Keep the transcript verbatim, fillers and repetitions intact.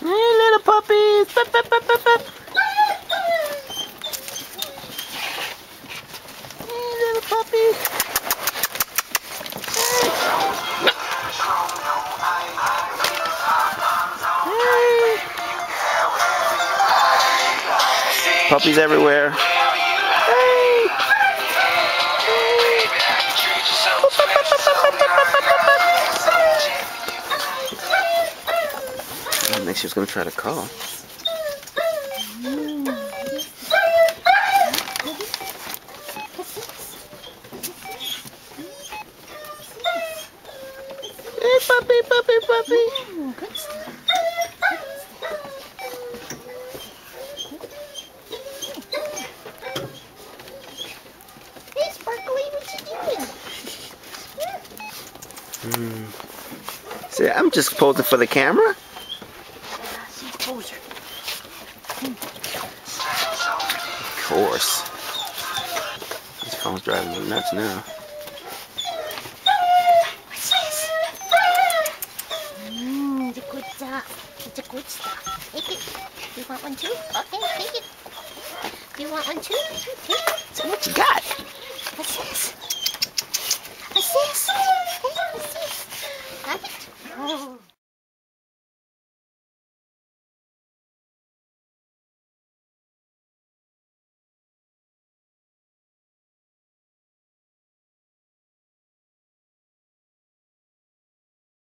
Hey, little puppies. Bup, bup, bup, bup, bup. Hey, little puppies. Hey. Hey. Puppies everywhere. Hey. Hey. Bup, bup, bup, bup, bup, bup, bup, bup. I think she was going to try to call. Hey, puppy, puppy, puppy. Oh, good stuff. Hey, Sparkly, what you doing? Mm. See, I'm just posing for the camera. Of course. This phone's driving me nuts now. What's this? Mmm, it's a good stuff. It's a good stuff. Take it. Do you want one too? Okay, take it. Do you want one too? Take it. So what you got? What's this? What's this? Hey, what's this? Got it? Oh.